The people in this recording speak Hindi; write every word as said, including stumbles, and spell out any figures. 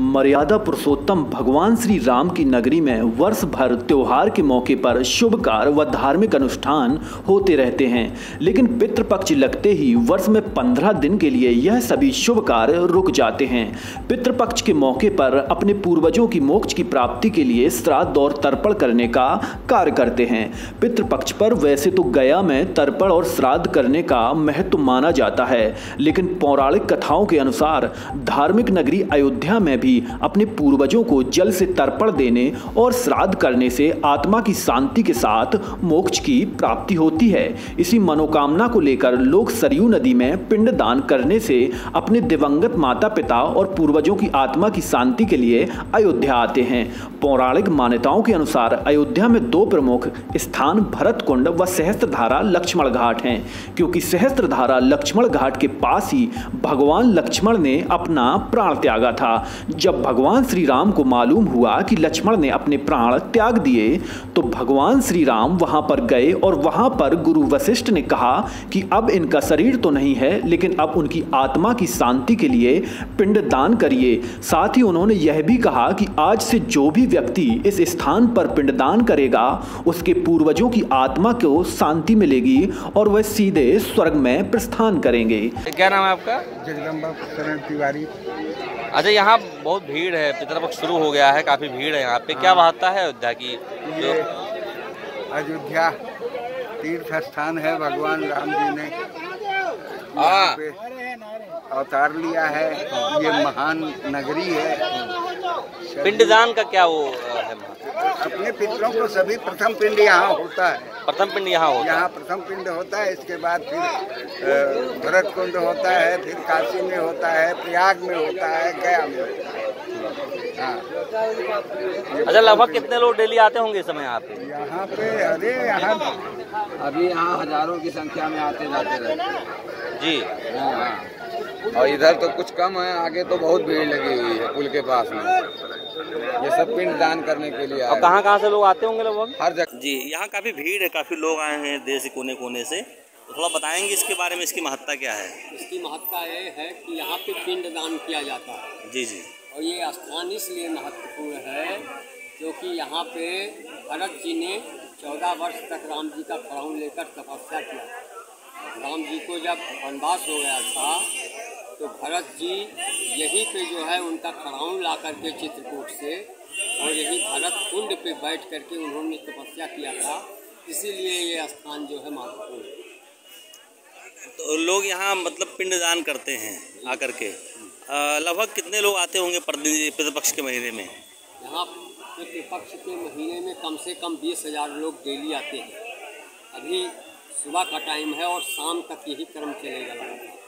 मर्यादा पुरुषोत्तम भगवान श्री राम की नगरी में वर्ष भर त्योहार के मौके पर शुभ कार्य व धार्मिक अनुष्ठान होते रहते हैं, लेकिन पितृपक्ष लगते ही वर्ष में पंद्रह दिन के लिए यह सभी शुभ कार्य रुक जाते हैं। पितृपक्ष के मौके पर अपने पूर्वजों की मोक्ष की प्राप्ति के लिए श्राद्ध और तर्पण करने का कार्य करते हैं। पितृपक्ष पर वैसे तो गया में तर्पण और श्राद्ध करने का महत्व माना जाता है, लेकिन पौराणिक कथाओं के अनुसार धार्मिक नगरी अयोध्या में भी अपने पूर्वजों को जल से तर्पण देने और श्राद्ध करने से आत्मा की शांति के साथ मोक्ष की प्राप्ति होती है। इसी मनोकामना को लेकर लोग सरयू नदी में पिंड दान करने से अपने दिवंगत माता पिता और पूर्वजों की आत्मा की शांति के लिए अयोध्या आते हैं। पौराणिक मान्यताओं के अनुसार अयोध्या में दो प्रमुख स्थान भरत कुंड व सहस्त्र धारा लक्ष्मण घाट हैं, क्योंकि सहस्त्र धारा लक्ष्मण घाट के पास ही भगवान लक्ष्मण ने अपना प्राण त्यागा था। जब भगवान श्री राम को मालूम हुआ कि लक्ष्मण ने अपने प्राण त्याग दिए तो भगवान श्री राम वहां पर गए और वहां पर गुरु वशिष्ठ ने कहा कि अब इनका शरीर तो नहीं है, लेकिन अब उनकी आत्मा की शांति के लिए पिंड दान करिए। साथ ही उन्होंने यह भी कहा कि आज से जो भी व्यक्ति इस स्थान पर पिंड दान करेगा उसके पूर्वजों की आत्मा को शांति मिलेगी और वह सीधे स्वर्ग में प्रस्थान करेंगे। क्या नाम है आपका? जगदम्बा शरण तिवारी। अच्छा, यहाँ बहुत भीड़ है, पितृपक्ष शुरू हो गया है, काफी भीड़ है यहाँ पे। हाँ। क्या महत्ता है अयोध्या की? अयोध्या तीर्थ स्थान है, भगवान राम जी ने अवतार लिया है, ये महान नगरी है। पिंडदान का क्या वो है? अपने पितरों को सभी प्रथम पिंड यहाँ होता है। प्रथम पिंड यहाँ होता है यहाँ प्रथम पिंड होता है। इसके बाद फिर भरत कुंड होता है, फिर काशी में होता है, प्रयाग में होता है, गया में होता है। हाँ। अच्छा, लगभग कितने लोग डेली आते होंगे इस समय यहाँ पे? यहाँ पे अरे यहाँ अभी यहाँ हजारों की संख्या में आते जाते रहते जी। हाँ, और इधर तो कुछ कम है, आगे तो बहुत भीड़ लगी हुई है पुल के पास में। ये सब पिंड दान करने के लिए। और कहाँ कहाँ से लोग आते होंगे? लगभग हर जगह जी। यहाँ काफी भीड़ है, काफी लोग आए हैं देश कोने कोने से। थोड़ा बताएंगे इसके बारे में, इसकी महत्ता क्या है? इसकी महत्ता ये है कि यहाँ पे पिंड दान किया जाता है। जी जी। और ये स्थान इसलिए महत्वपूर्ण है क्योंकि यहाँ पे भरत जी ने चौदह वर्ष तक राम जी का प्राण लेकर तपस्या किया। राम जी को जब वनवास हो गया था तो भरत जी यहीं पे जो है उनका प्राण ला करके चित्रकूट से और यहीं भरत कुंड पे बैठ करके उन्होंने तपस्या किया था। इसीलिए ये स्थान जो है महत्वपूर्ण है। तो लोग यहाँ मतलब पिंडदान करते हैं आकर के। लगभग कितने लोग आते होंगे पितृपक्ष के महीने में? यहाँ पितृपक्ष के महीने में कम से कम बीस हजार लोग डेली आते हैं। अभी सुबह का टाइम है और शाम तक यही क्रम चलेगा।